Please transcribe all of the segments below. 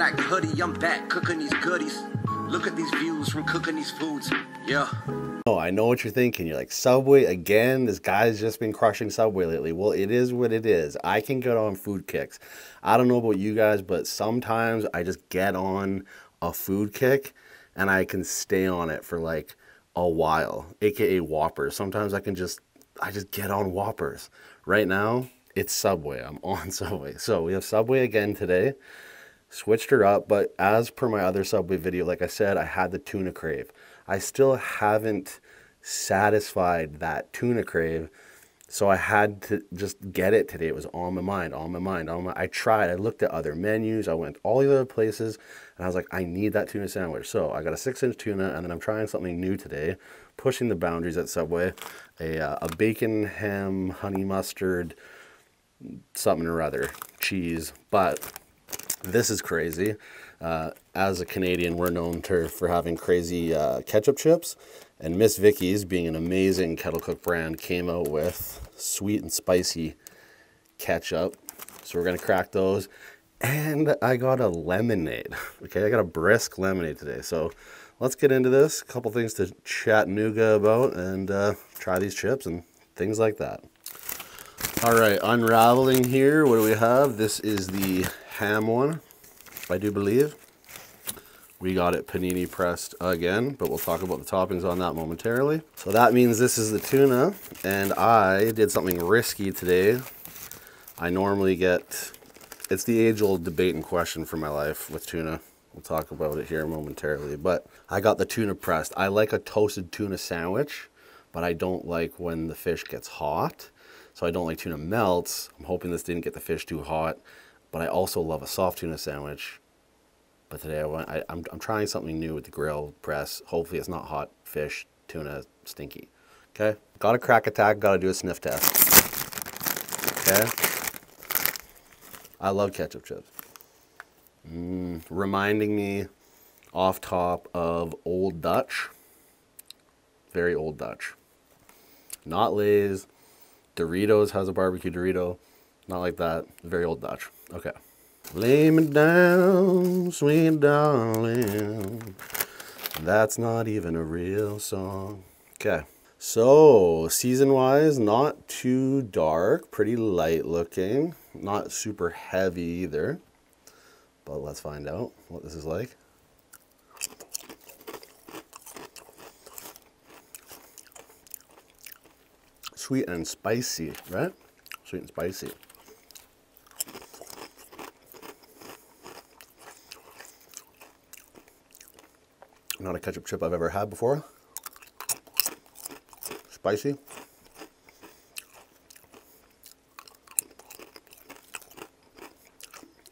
black hoodie, I'm back cooking these goodies. Look at these views from cooking these foods. Yeah. Oh, I know what you're thinking. You're like, Subway again? This guy's just been crushing Subway lately. Well, it is what it is. I can get on food kicks. I don't know about you guys, but sometimes I just get on a food kick and I can stay on it for like a while, aka Whoppers. Sometimes I just get on Whoppers. Right now, it's Subway. I'm on Subway. So we have Subway again today. Switched her up, but as per my other Subway video, like I said, I had the tuna crave. I still haven't satisfied that tuna crave, so I had to just get it today. It was on my mind, I tried, I looked at other menus, I went all the other places, and I was like, I need that tuna sandwich. So I got a 6-inch tuna, and then I'm trying something new today, pushing the boundaries at Subway, a bacon, ham, honey mustard, something or other, cheese, but this is crazy. As a Canadian, we're known for having crazy ketchup chips, and Miss Vicky's, being an amazing kettle cook brand, came out with sweet and spicy ketchup. So we're gonna crack those. And I got a lemonade. Okay, I got a brisk lemonade today. So let's get into this. A couple things to Chattanooga about, and try these chips and things like that. All right, unraveling here. What do we have? This is the ham one, I do believe. We got it panini pressed again, but we'll talk about the toppings on that momentarily. So that means this is the tuna, and I did something risky today. I normally get, it's the age-old debate and question for my life with tuna. We'll talk about it here momentarily, but I got the tuna pressed. I like a toasted tuna sandwich, but I don't like when the fish gets hot. So I don't like tuna melts. I'm hoping this didn't get the fish too hot. But I also love a soft tuna sandwich. But today I'm trying something new with the grill press. Hopefully it's not hot fish, tuna, stinky. Okay, got a crack attack, gotta do a sniff test. Okay. I love ketchup chips. Reminding me off top of Old Dutch. Very Old Dutch. Not Lay's. Doritos has a barbecue Dorito. Not like that, very Old Dutch. Okay. Lay me down, sweet darling. That's not even a real song. Okay. So, season-wise, not too dark. Pretty light looking. Not super heavy either. But let's find out what this is like. Sweet and spicy, right? Sweet and spicy. Not a ketchup chip I've ever had before. Spicy.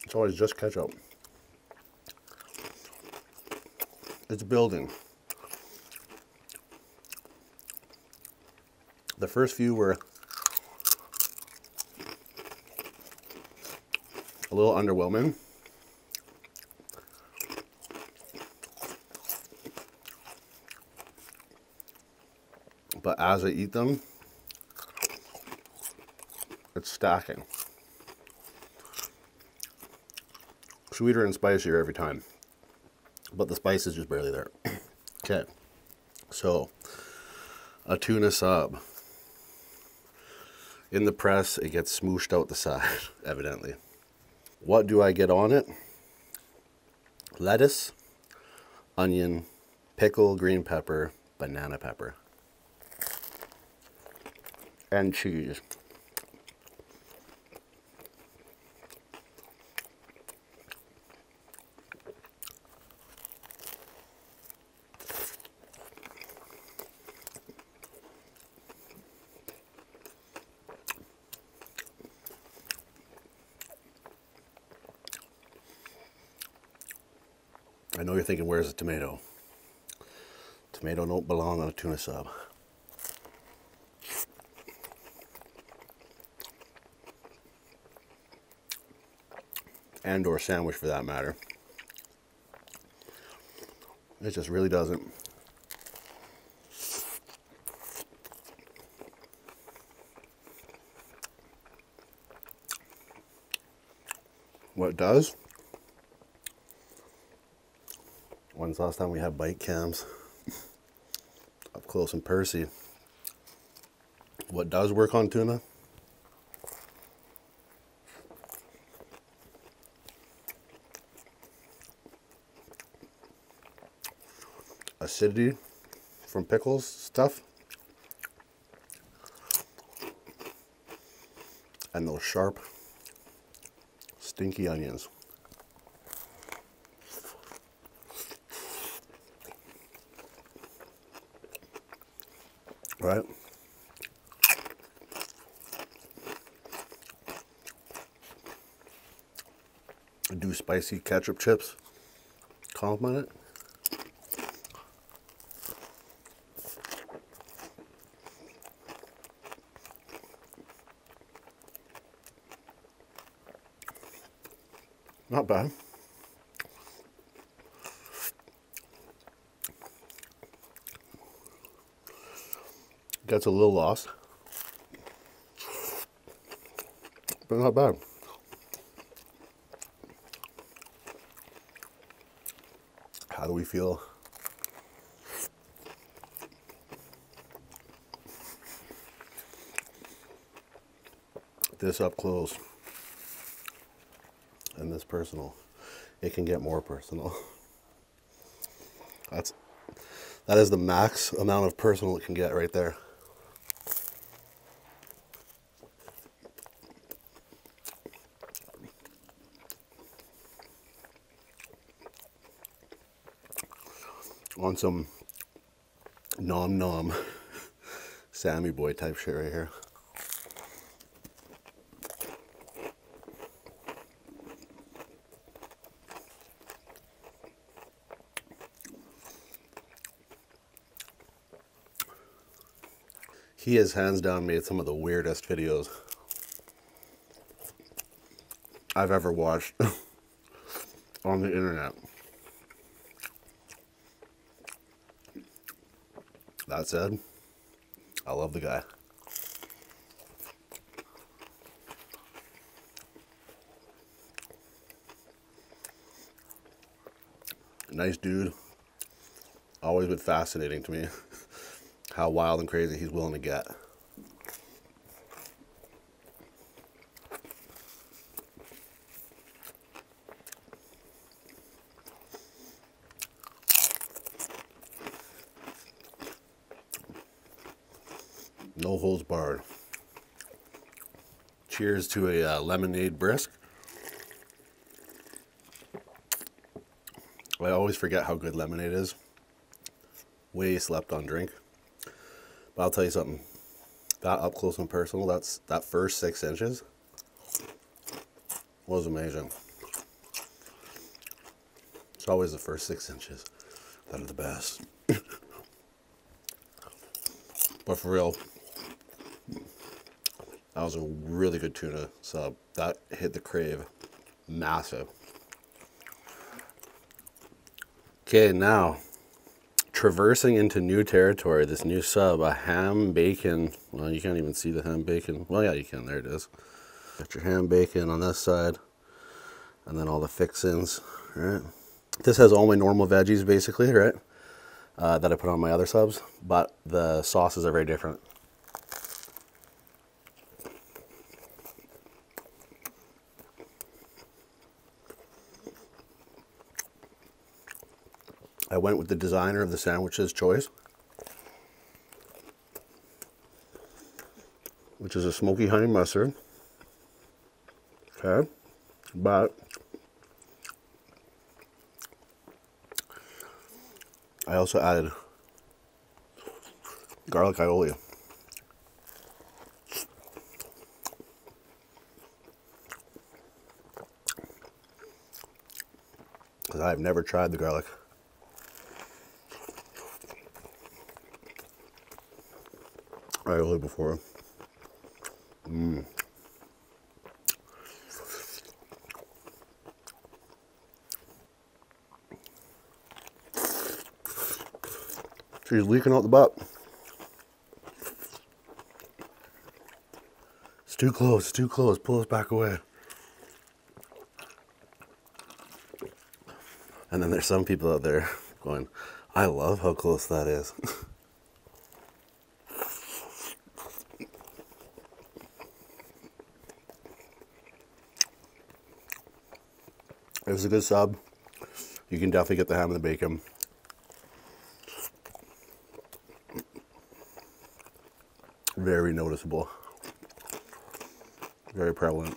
It's always just ketchup. It's building. The first few were a little underwhelming. But as I eat them, it's stacking. Sweeter and spicier every time. But the spice is just barely there. Okay. So, a tuna sub. In the press, it gets smooshed out the side, evidently. What do I get on it? Lettuce, onion, pickle, green pepper, banana pepper. And cheese. I know you're thinking, where's the tomato? Tomato don't belong on a tuna sub. And or sandwich for that matter. It just really doesn't. What it does When's the last time we had bike cams up close and Percy? What does work on tuna? Acidity from pickles stuff, and those sharp stinky onions. Right? Do spicy ketchup chips compliment it? Not bad. Gets a little lost, but not bad. How do we feel? This up close. And this personal, it can get more personal. That is the max amount of personal it can get right there. On some nom nom Sammy boy type shit right here. He has hands down made some of the weirdest videos I've ever watched on the internet. That said, I love the guy. Nice dude. Always been fascinating to me. How wild and crazy he's willing to get. No holds barred. Cheers to a lemonade brisk. I always forget how good lemonade is. Way slept on drink. I'll tell you something, that up close and personal, that first 6 inches was amazing. It's always the first 6 inches that are the best. But for real, that was a really good tuna sub. That hit the crave massive. Okay, now. Traversing into new territory, this new sub, a ham bacon. Well, you can't even see the ham bacon. Well, yeah, you can. There it is. Got your ham bacon on this side, and then all the fixins. All right. This has all my normal veggies, basically, right? That I put on my other subs, but the sauces are very different. I went with the designer of the sandwich's choice, which is a smoky honey mustard. Okay, but I also added garlic aioli. Because I've never tried the garlic. Aioli before. She's leaking out the butt. It's too close, it's too close. Pull us back away. And then there's some people out there going, I love how close that is. It was a good sub. You can definitely get the ham and the bacon. Very noticeable. Very prevalent.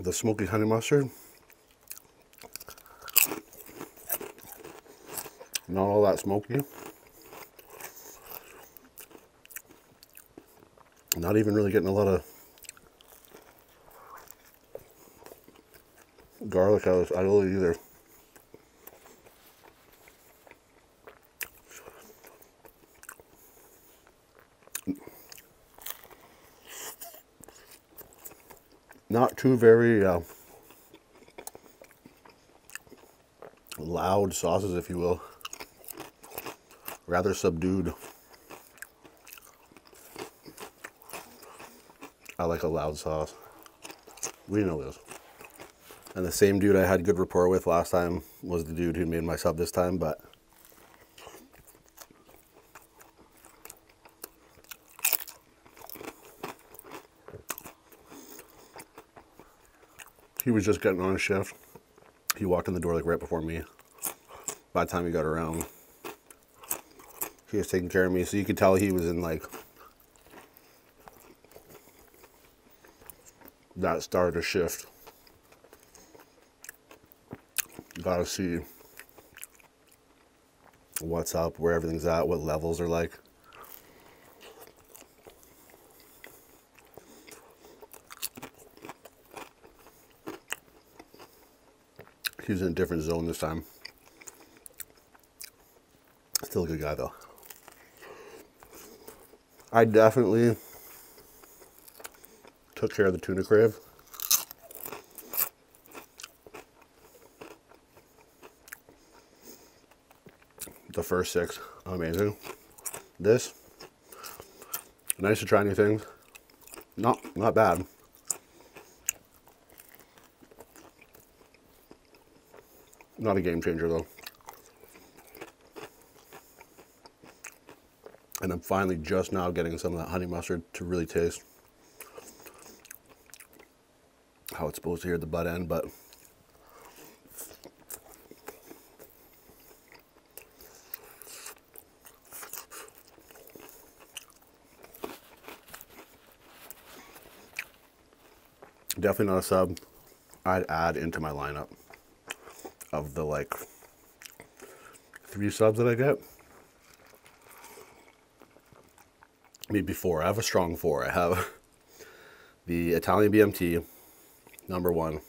The smoky honey mustard, not all that smoky, not even really getting a lot of garlic out of this aioli either. Not too very loud sauces, if you will. Rather subdued. I like a loud sauce. We know this. And the same dude I had good rapport with last time was the dude who made my sub this time, but he was just getting on shift. He walked in the door like right before me. By the time he got around, he was taking care of me. So you could tell he was in like that starter shift. You gotta see what's up, where everything's at, what levels are like. He was in a different zone this time. Still a good guy though. I definitely took care of the tuna crave. The first six, amazing. This, nice to try new things. Not bad. Not a game changer though. And I'm finally just now getting some of that honey mustard to really taste how it's supposed to here at the butt end, but definitely not a sub I'd add into my lineup. Of the like 3 subs that I get, maybe 4. I have a strong 4. I have the Italian BMT, number 1,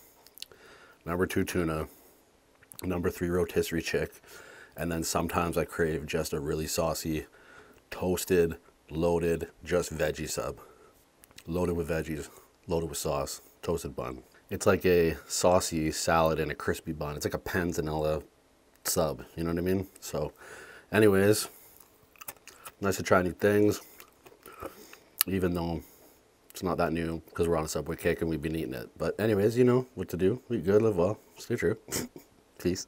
number 2 tuna, number 3 rotisserie chick, and then sometimes I crave just a really saucy, toasted, loaded, just veggie sub. Loaded with veggies, loaded with sauce, toasted bun. It's like a saucy salad and a crispy bun. It's like a panzanella sub, you know what I mean? So anyways, nice to try new things, even though it's not that new because we're on a Subway kick and we've been eating it. But anyways, you know what to do. Be good, live well, stay true. Peace.